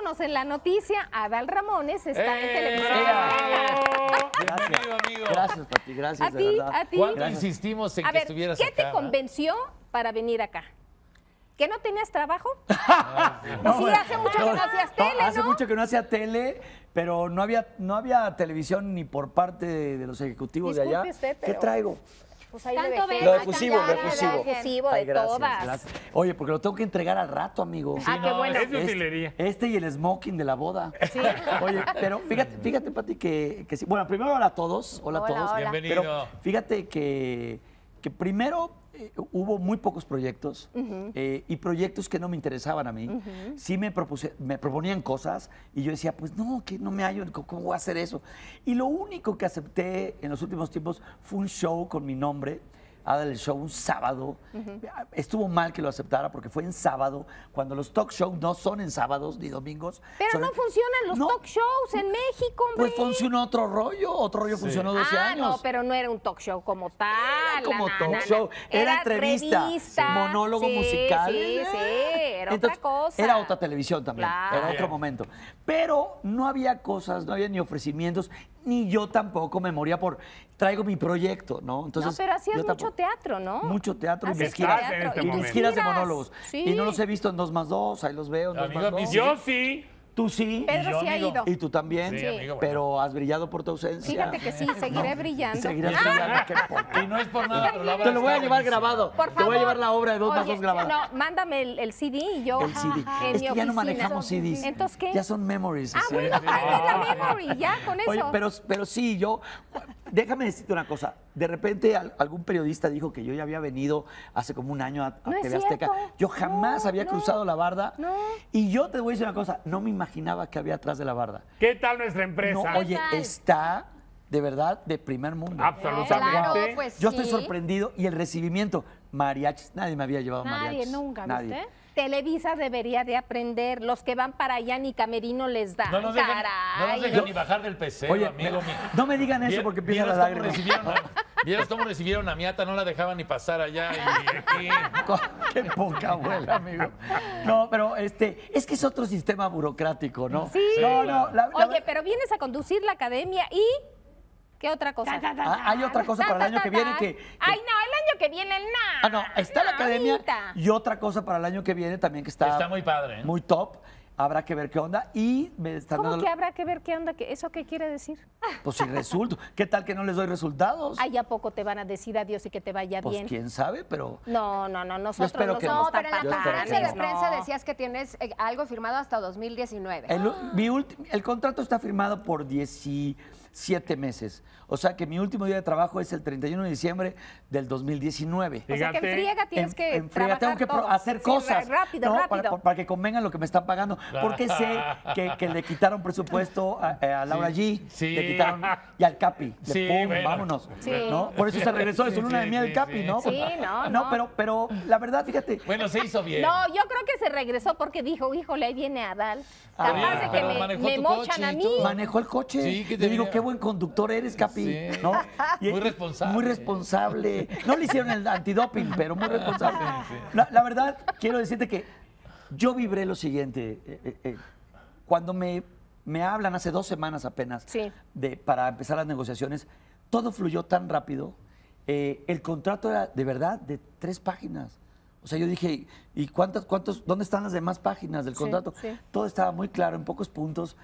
conocen la noticia, Adal Ramones está en Televisa. Gracias, amigo. Gracias, Capi, gracias. A ti, a ti. ¿Cuánto insistimos en que estuvieras acá? ¿Qué te convenció para venir acá? ¿Que no tenías trabajo? No, sí, hace mucho que no hacías tele, ¿no? Hace mucho que no hacía tele, pero no había televisión ni por parte de los ejecutivos de allá. Usted, pero... ¿Qué traigo? Pues ahí lo efusivo de gracias, todas. Gracias. Oye, porque lo tengo que entregar al rato, amigo. Sí, qué bueno. Es utilería. Este y el smoking de la boda. Sí. Oye, pero fíjate, Pati, que sí. Bueno, primero hola a todos. Hola a todos. Bienvenido. Pero fíjate que primero hubo muy pocos proyectos y proyectos que no me interesaban a mí. Sí me proponían cosas y yo decía, pues no, que no me hallo, ¿cómo voy a hacer eso? Y lo único que acepté en los últimos tiempos fue un show con mi nombre, Adal Show, un sábado. Estuvo mal que lo aceptara porque fue en sábado, cuando los talk shows no son en sábados ni domingos. Pero no funcionan los talk shows en México, hombre. Pues funcionó otro rollo sí. Funcionó 12 años. Ah, no, pero no era un talk show como tal. Era como talk show, era entrevista, monólogo musical. Sí, era entonces, otra cosa. Era otra televisión también, era otro momento. Pero no había cosas, no había ni ofrecimientos, ni yo tampoco me moría por... Traigo mi proyecto, ¿no? Entonces, no, pero hacías mucho teatro, ¿no? Mucho teatro y mis giras de monólogos. Sí. Y no los he visto en 2+2, ahí los veo en 2+2. Yo sí. Tú sí. Pedro sí ha ido. Y tú también. Sí, amigo, bueno. Pero has brillado por tu ausencia. Fíjate que sí, seguiré brillando. Seguirás brillando. Y no es por nada, pero te lo voy a llevar grabado. Por favor. Te voy a llevar la obra de 2+2 grabada. No, mándame el CD y yo. El CD. Es que ya no manejamos CDs. ¿Entonces qué? Ya son memories. Ah, bueno, la memory, ya con eso. Oye, pero sí, yo... Déjame decirte una cosa. De repente algún periodista dijo que yo ya había venido hace como un año a TV Azteca. Yo jamás había cruzado la barda. No. Y yo te voy a decir una cosa. No me imaginaba que había atrás de la barda. ¿Qué tal nuestra empresa? No, oye, está de verdad de primer mundo. Absolutamente. Claro, pues yo estoy sorprendido y el recibimiento. Mariachis, nadie me había llevado mariachis. Nadie, nunca, nadie. ¿Viste? Televisa debería de aprender. Los que van para allá ni camerino les da. No nos dejan, ni bajar del PC, oye, amigo mío. No me digan eso porque pierdo la lágrima. ¿Vieron cómo recibieron a Miata? No la dejaban ni pasar allá. Y aquí. Qué poca abuela, amigo. No, pero es que es otro sistema burocrático, ¿no? Sí. Oye, pero vienes a conducir la academia y... ¿Qué otra cosa? Hay otra cosa para el año que viene que... Ay, no, el año que viene nada. Ah, no, está la academia ahorita. Y otra cosa para el año que viene también que está muy padre, ¿eh? Muy top. Habrá que ver qué onda y me están ¿cómo dando... que habrá que ver qué onda? ¿Eso qué quiere decir? Pues si resulta. ¿Qué tal que no les doy resultados? Ay, ¿a poco te van a decir adiós y que te vaya bien? Pues quién sabe, pero... No, nosotros no somos tan padres. No, pero en la prensa decías que tienes algo firmado hasta 2019. El contrato está firmado por 17 meses. O sea que mi último día de trabajo es el 31 de diciembre del 2019. O sea que en friega tienes que trabajar. Tengo que hacer cosas. Rápido, ¿no? Para que convengan lo que me están pagando. Porque sé que le quitaron presupuesto a Laura G. Sí. Le quitaron. Y al Capi. Bueno. Vámonos. Sí. ¿No? Por eso se regresó de su luna de miel el Capi, ¿no? Sí, no. Pero la verdad, fíjate. Bueno, se hizo bien. No, yo creo que se regresó porque dijo, híjole, ahí viene Adal. Capaz de que me mochan a mí. Manejó el coche. Sí, que te digo, qué buen conductor eres, Capi, ¿no? Muy responsable. Muy responsable. No le hicieron el antidoping, pero muy responsable. La verdad, quiero decirte que yo vibré lo siguiente. Cuando me hablan hace 2 semanas apenas para empezar las negociaciones, todo fluyó tan rápido. El contrato era de verdad de 3 páginas. O sea, yo dije, ¿y dónde están las demás páginas del contrato? Todo estaba muy claro, en pocos puntos.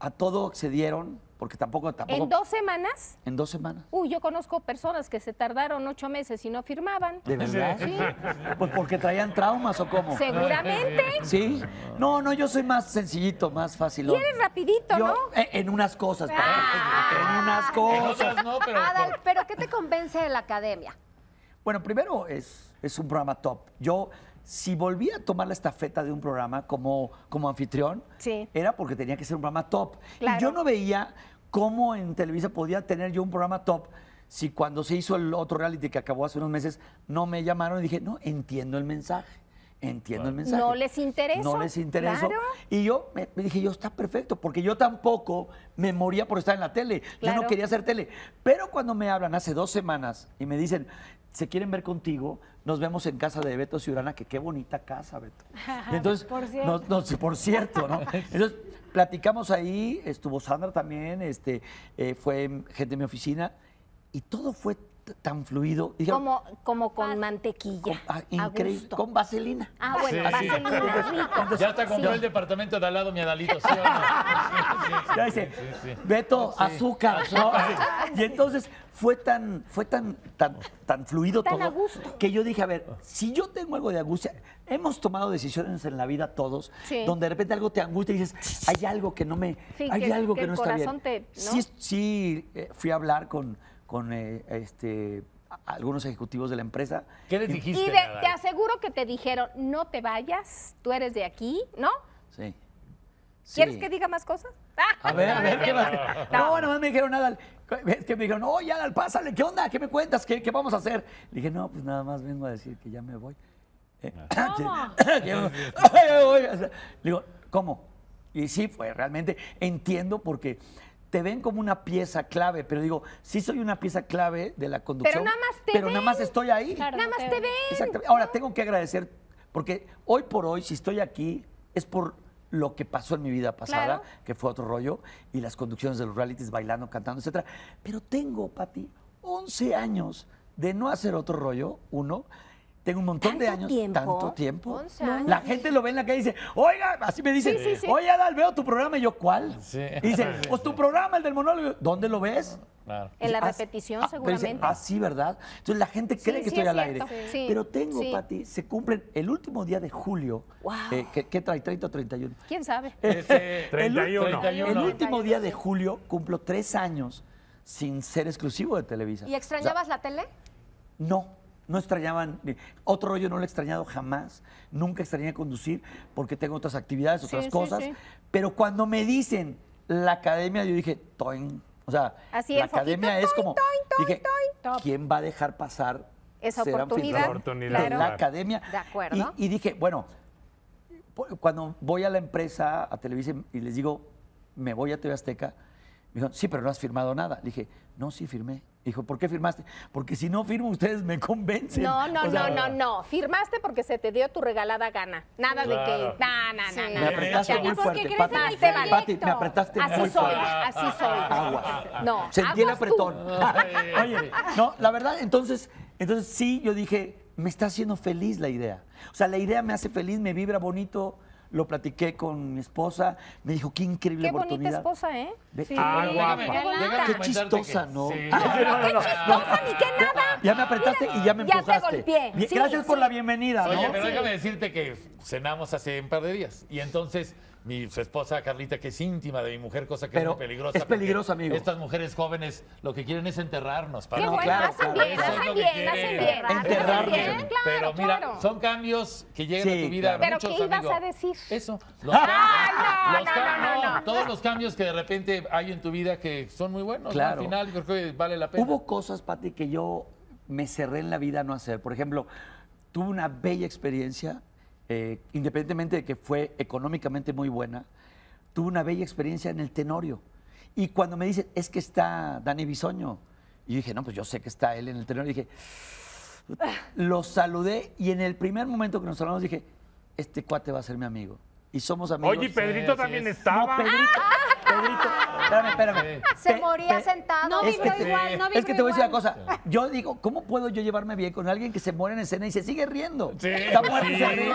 A todo accedieron, porque tampoco... ¿En 2 semanas? En 2 semanas. Uy, yo conozco personas que se tardaron 8 meses y no firmaban. ¿De verdad? Sí. Pues porque traían traumas o cómo. Seguramente. Sí. No, yo soy más sencillito, más fácil. Quieres rapidito, ¿no? En unas cosas. En unas cosas. No, pero... Adal, ¿pero qué te convence de la academia? Bueno, primero es un programa top. Yo... Si volví a tomar la estafeta de un programa como anfitrión, era porque tenía que ser un programa top. Claro. Y yo no veía cómo en Televisa podía tener yo un programa top si cuando se hizo el otro reality que acabó hace unos meses, no me llamaron y dije, no, entiendo el mensaje. No les interesa. No les interesa. Claro. Y yo me dije, está perfecto, porque yo tampoco me moría por estar en la tele. Claro. Yo no quería hacer tele. Pero cuando me hablan hace 2 semanas y me dicen, se quieren ver contigo, nos vemos en casa de Beto Ciurana, que qué bonita casa, Beto. Entonces, por cierto, ¿no? Entonces, platicamos ahí, estuvo Sandra también, fue gente de mi oficina, y todo fue tan fluido. Como con mantequilla. Increíble. Con vaselina. Ah, bueno, sí, vaselina. Sí. Entonces, ya hasta compró el departamento de al lado, mi Adalito. ¿Sí o no? Ya dice, Beto, azúcar. ¿No? Y entonces fue tan fluido todo. Tan a gusto. Que yo dije, a ver, si yo tengo algo de angustia, hemos tomado decisiones en la vida todos, donde de repente algo te angustia y dices, hay algo que no me. Sí, hay algo que no está bien. Sí, fui a hablar con algunos ejecutivos de la empresa. ¿Qué les dijiste? Y te aseguro que te dijeron, no te vayas, tú eres de aquí, ¿no? Sí. ¿Quieres que diga más cosas? A ver, ¿qué más? No, nomás me dijeron nada. Es que me dijeron, oye, Adal, pásale, ¿qué onda? ¿Qué me cuentas? ¿Qué vamos a hacer? Le dije, no, pues nada más vengo a decir que ya me voy. Le digo, ¿cómo? Y sí, pues realmente entiendo porque te ven como una pieza clave, pero digo, sí soy una pieza clave de la conducción. Pero nada más estoy ahí. Claro, nada más te ven. Exactamente. Ahora, tengo que agradecer, porque hoy por hoy, si estoy aquí, es por lo que pasó en mi vida pasada, que fue otro rollo, y las conducciones de los realities, bailando, cantando, etcétera. Pero tengo, Pati, 11 años de no hacer otro rollo, Tengo un montón de años, tanto tiempo. La gente lo ve en la calle y dice, oiga, así me dicen, oye, Adal, veo tu programa. Y yo, ¿cuál? Y dice, pues tu programa, el del monólogo. ¿Dónde lo ves? Claro. En la repetición, seguramente. Así, ¿verdad? Entonces la gente cree que estoy al aire. Sí. Pero tengo, Pati, se cumplen el último día de julio. Wow. ¿Qué trae? ¿30 o 31? ¿Quién sabe? 31. El último día de julio cumplo 3 años sin ser exclusivo de Televisa. ¿Y extrañabas la tele? No. No extrañaban, otro rollo no lo he extrañado jamás, nunca extrañé conducir porque tengo otras actividades, otras cosas, pero cuando me dicen La Academia, yo dije, toin, o sea, La Academia es como, dije, ¿quién va a dejar pasar esa oportunidad? La Academia. De acuerdo. Y dije, bueno, cuando voy a la empresa, a Televisa, y les digo, me voy a TV Azteca, me dijeron, sí, pero no has firmado nada. Le dije, no, sí firmé. Dijo, ¿por qué firmaste? Porque si no firmo, ustedes me convencen. No. Firmaste porque se te dio tu regalada gana. Nada de que... No. Me apretaste muy fuerte. Pati, me apretaste muy fuerte. Así soy. Agua. No, sentí el apretón. Oye, no, la verdad, entonces sí, yo dije, me está haciendo feliz la idea. O sea, la idea me hace feliz, me vibra bonito. Lo platiqué con mi esposa, me dijo, qué increíble oportunidad. Qué bonita esposa, ¿eh? Qué chistosa, ¿no? Sí. No, qué chistosa, ni qué nada. Ya me apretaste y ya me empujaste. Ya te golpeé. Gracias por la bienvenida, ¿no? Oye, pero déjame decirte que cenamos hace un par de días. Y entonces, mi esposa Carlita, que es íntima de mi mujer, cosa que pero es muy peligrosa. Es peligrosa, amigo. Estas mujeres jóvenes lo que quieren es enterrarnos. Para hacen bien. Enterrarnos. Pero mira, son cambios que llegan a tu vida. Pero muchos, ¿qué ibas a decir? Eso. Los cambios, todos los cambios que de repente hay en tu vida que son muy buenos. Claro. Al final, creo que vale la pena. Hubo cosas, Pati, que yo me cerré en la vida a no hacer. Por ejemplo, tuve una bella experiencia. Independientemente de que fue económicamente muy buena, tuve una bella experiencia en el Tenorio. Y cuando me dicen, es que está Dani Bisoño, y yo dije, no, pues yo sé que está él en el Tenorio, y dije, lo saludé, y en el primer momento que nos hablamos dije, este cuate va a ser mi amigo. Y somos amigos. Oye, Pedrito también estaba. No, Pedrito, espérame. Se moría sentado. No vivo igual, no vivo igual. Es que te voy a decir una cosa. Yo digo, ¿cómo puedo yo llevarme bien con alguien que se muere en escena y se sigue riendo? Sí, está muerto y se ríe.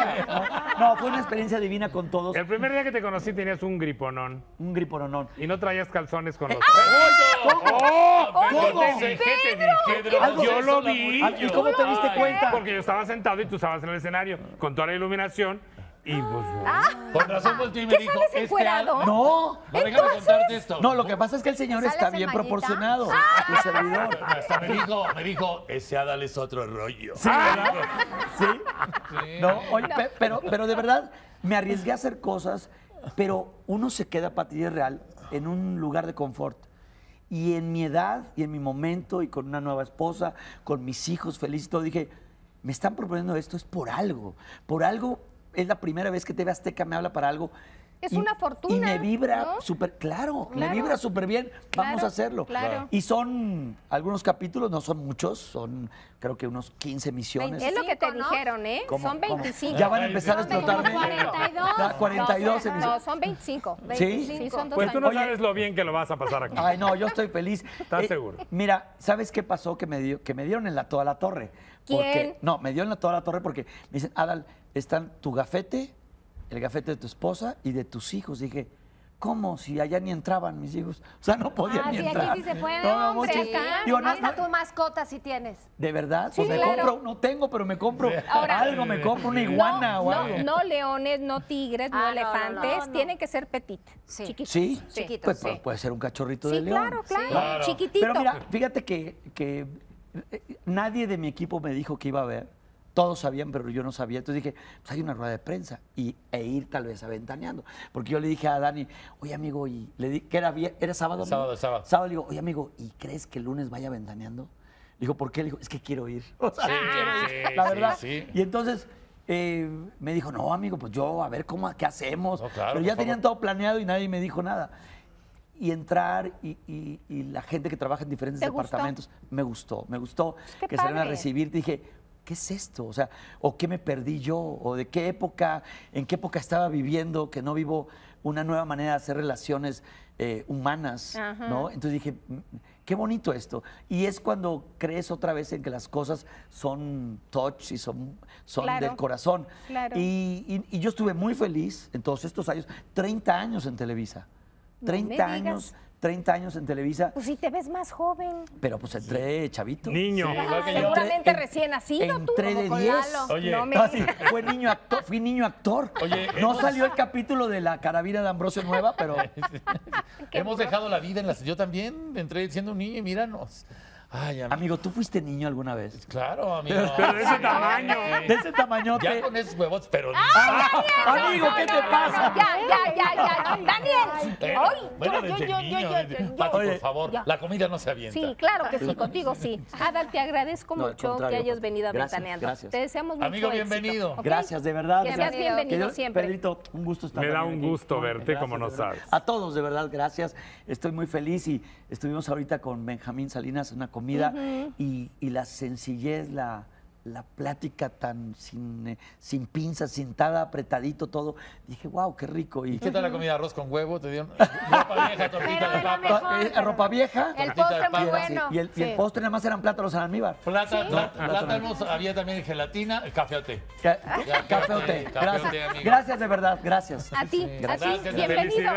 No, fue una experiencia divina con todos. El primer día que te conocí tenías un griponón. Un gripononón. Y no traías calzones con los ¡Ay, no! ¿Cómo? Pedro, yo lo vi. ¿Y cómo te diste cuenta? Porque yo estaba sentado y tú estabas en el escenario con toda la iluminación. Y pues, con razón volteó y me dijo, ¿es que no? Déjame contarte esto. No, lo que pasa es que el señor está bien proporcionado. Tu servidor. Hasta me dijo, ese Adal es otro rollo. Sí, no, oye, pero de verdad, me arriesgué a hacer cosas, pero uno se queda, Pati, real, en un lugar de confort. Y en mi edad, y en mi momento, y con una nueva esposa, con mis hijos felices y todo, dije, me están proponiendo esto, es por algo. Es la primera vez que TV Azteca me habla para algo. Es una fortuna. Y me vibra, ¿no? Súper, claro, me vibra súper bien. Vamos a hacerlo. Claro. Y son algunos capítulos, no son muchos, son creo que unos 15 emisiones. 25, es lo que te dijeron, ¿eh? ¿Cómo, son 25. ¿Cómo? Ya van a empezar a explotarme. 42. 42 emisiones. No, son 25. 25. Sí, son 2 pues tú no años. Sabes lo bien que lo vas a pasar aquí. Ay, no, yo estoy feliz. ¿Estás seguro? Mira, ¿sabes qué pasó? Que me dieron en toda la torre. Porque, ¿quién? No, me dieron en toda la torre porque me dicen, Adal, están tu gafete, el gafete de tu esposa y de tus hijos. Dije, ¿cómo? Si allá ni entraban mis hijos. O sea, no podían ni entrar. Ah, sí, aquí sí se puede. No, hombre, sí. Digo, no, hasta tu mascota sí tienes. ¿De verdad? Sí, pues me compro, no tengo, pero me compro algo, me compro una iguana o algo. No leones, no tigres, no elefantes. No. Tienen que ser petit, chiquitos. Sí, chiquitos. Pues, sí. Puede ser un cachorrito de león. Claro, claro, claro. Chiquitito. Pero mira, fíjate que nadie de mi equipo me dijo que iba a haber. Todos sabían, pero yo no sabía. Entonces dije, pues hay una rueda de prensa e ir tal vez a Ventaneando. Porque yo le dije a Dani, oye, amigo, y le dije, que era sábado. Sábado, le digo, oye, amigo, ¿y crees que el lunes vaya a Ventaneando? Le digo, ¿por qué? Le digo, es que quiero ir. O sea, sí, quiero ir, la verdad. Sí, sí. Y entonces me dijo, no, amigo, pues yo, a ver, ¿qué hacemos? No, claro, pero ya tenían todo planeado y nadie me dijo nada. Y entrar y la gente que trabaja en diferentes departamentos, me gustó que salieran a recibir. Dije, ¿qué es esto? O sea, ¿o qué me perdí yo? ¿O de qué época, en qué época estaba viviendo que no vivo una nueva manera de hacer relaciones humanas? Ajá. ¿No? Entonces dije, qué bonito esto. Y es cuando crees otra vez en que las cosas son touch y son del corazón. Claro. Y yo estuve muy feliz en todos estos años, 30 años en Televisa. 30 años en Televisa. Pues sí, te ves más joven. Pero pues entré chavito. Niño. Sí, seguramente recién nacido entré tú. Entré de 10. Oye, no fui niño actor. Oye, no salió el capítulo de La Carabina de Ambrosio Nueva, pero... Hemos dejado la vida en las... Yo también entré siendo un niño y míranos. Ay, amigo, ¿tú fuiste niño alguna vez? Claro, amigo. Pero de ese tamaño. De ese tamañote. Ya con esos huevos, pero... amigo, ¿qué te pasa? Ya. Daniel. Bueno, yo. Pato, por favor, la comida no se avienta. Sí, claro que sí, contigo sí. Adal, te agradezco mucho que hayas venido a Ventaneando. Gracias. Te deseamos mucho éxito. Amigo, bienvenido. Gracias, de verdad. Que seas bienvenido siempre. Pedrito, un gusto estar aquí. Me da un gusto verte, como no sabes. A todos, de verdad, gracias. Estoy muy feliz y estuvimos ahorita con Benjamín Salinas, una comida y la sencillez, la plática tan sin pinzas, sin tada, apretadito todo. Dije, wow, qué rico. ¿Y qué tal la comida? ¿Arroz con huevo? ¿Te dieron ropa vieja, tortita de papa? ¿Ropa vieja? El postre muy bueno. Y el postre nada más eran plátanos en almíbar. Plátanos, había también gelatina, café o té. Café o té. Gracias de verdad, gracias. A ti, bienvenido.